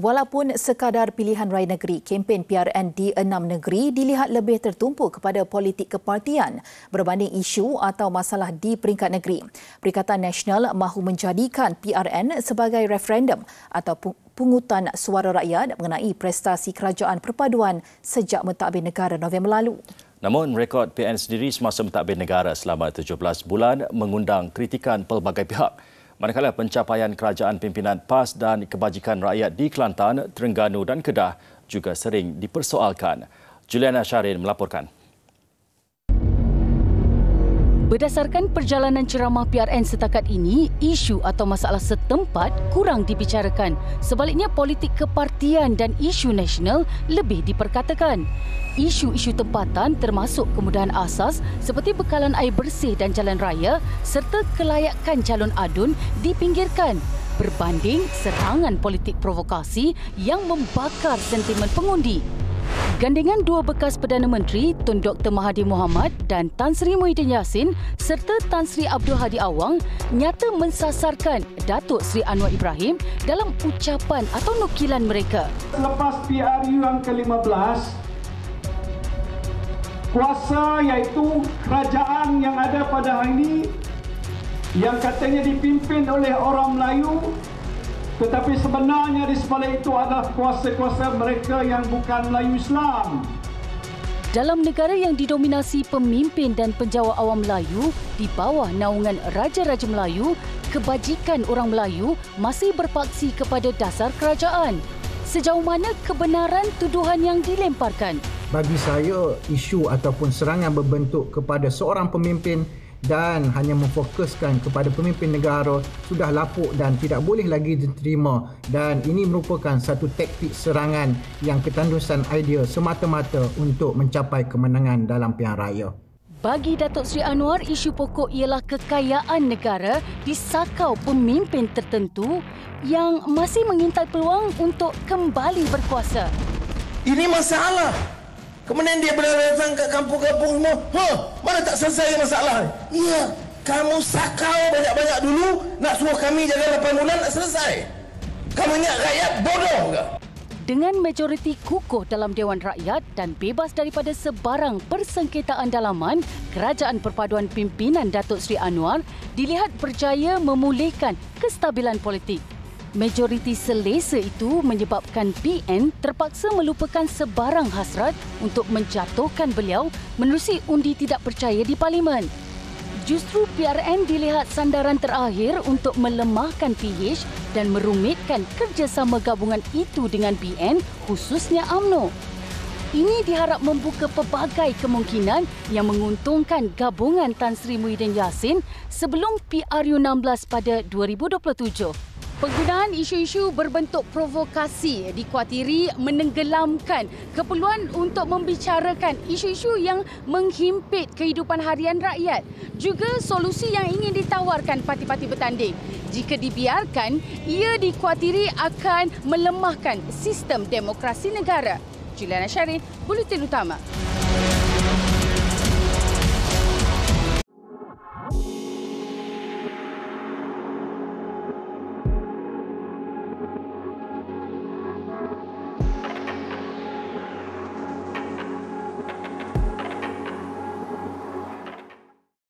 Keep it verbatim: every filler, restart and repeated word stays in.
Walaupun sekadar pilihan raya negeri, kempen P R N di enam negeri dilihat lebih tertumpu kepada politik kepartian berbanding isu atau masalah di peringkat negeri. Perikatan Nasional mahu menjadikan P R N sebagai referendum atau pungutan suara rakyat mengenai prestasi kerajaan perpaduan sejak mentadbir negara November lalu. Namun, rekod P R N sendiri semasa mentadbir negara selama tujuh belas bulan mengundang kritikan pelbagai pihak. Manakala pencapaian kerajaan pimpinan P A S dan kebajikan rakyat di Kelantan, Terengganu dan Kedah juga sering dipersoalkan. Juliana Syahril melaporkan. Berdasarkan perjalanan ceramah P R N setakat ini, isu atau masalah setempat kurang dibicarakan. Sebaliknya, politik kepartian dan isu nasional lebih diperkatakan. Isu-isu tempatan termasuk kemudahan asas seperti bekalan air bersih dan jalan raya serta kelayakan calon adun dipinggirkan berbanding serangan politik provokasi yang membakar sentimen pengundi. Gandengan dua bekas Perdana Menteri, Tun Doktor Mahathir Mohamad dan Tan Sri Muhyiddin Yassin serta Tan Sri Abdul Hadi Awang nyata mensasarkan Datuk Seri Anwar Ibrahim dalam ucapan atau nukilan mereka. Selepas P R U yang ke lima belas, kuasa iaitu kerajaan yang ada pada hari ini yang katanya dipimpin oleh orang Melayu, tetapi sebenarnya di sebalik itu adalah kuasa-kuasa mereka yang bukan Melayu Islam. Dalam negara yang didominasi pemimpin dan penjawat awam Melayu di bawah naungan Raja-Raja Melayu, kebajikan orang Melayu masih berpaksi kepada dasar kerajaan. Sejauh mana kebenaran tuduhan yang dilemparkan? Bagi saya, isu ataupun serangan berbentuk kepada seorang pemimpin dan hanya memfokuskan kepada pemimpin negara sudah lapuk dan tidak boleh lagi diterima, dan ini merupakan satu taktik serangan yang ketandusan idea semata-mata untuk mencapai kemenangan dalam pilihan raya. Bagi Datuk Seri Anwar, isu pokok ialah kekayaan negara disakau pemimpin tertentu yang masih mengintai peluang untuk kembali berkuasa. Ini masalah. Kemudian dia berdatang ke kampung-kampung semua. Ha, mana tak selesai masalah? Ya, kamu sakau banyak-banyak dulu, nak suruh kami jaga lapan bulan nak selesai. Kamu ingat rakyat bodoh ke? Dengan majoriti kukuh dalam Dewan Rakyat dan bebas daripada sebarang persengketaan dalaman, Kerajaan Perpaduan pimpinan Datuk Seri Anwar dilihat berjaya memulihkan kestabilan politik. Majoriti selesa itu menyebabkan P N terpaksa melupakan sebarang hasrat untuk menjatuhkan beliau menerusi undi tidak percaya di Parlimen. Justru P R N dilihat sandaran terakhir untuk melemahkan P H dan merumitkan kerjasama gabungan itu dengan P N, khususnya UMNO. Ini diharap membuka pelbagai kemungkinan yang menguntungkan gabungan Tan Sri Muhyiddin Yassin sebelum P R U enam belas pada dua ribu dua puluh tujuh. Penggunaan isu-isu berbentuk provokasi dikuatiri menenggelamkan keperluan untuk membicarakan isu-isu yang menghimpit kehidupan harian rakyat. Juga solusi yang ingin ditawarkan parti-parti bertanding. Jika dibiarkan, ia dikuatiri akan melemahkan sistem demokrasi negara. Juliana Syahril, Buletin Utama.